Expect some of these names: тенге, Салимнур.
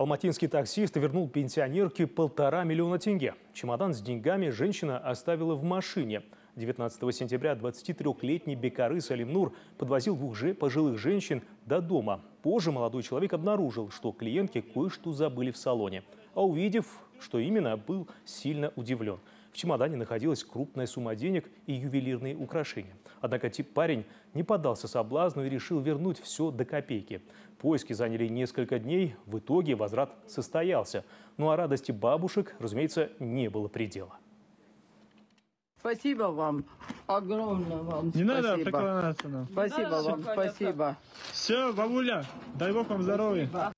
Алматинский таксист вернул пенсионерке 1,5 миллиона тенге. Чемодан с деньгами женщина оставила в машине. 19 сентября 23-летний бекары Салимнур подвозил двух пожилых женщин до дома. Позже молодой человек обнаружил, что клиентки кое-что забыли в салоне. А увидев, что именно, был сильно удивлен. В чемодане находилась крупная сумма денег и ювелирные украшения. Однако парень не поддался соблазну и решил вернуть все до копейки. Поиски заняли несколько дней, в итоге возврат состоялся. Ну а радости бабушек, разумеется, не было предела. Спасибо вам. Огромное вам спасибо. Не надо преклоняться нам. Спасибо вам, спасибо. Все, бабуля, дай бог вам здоровья.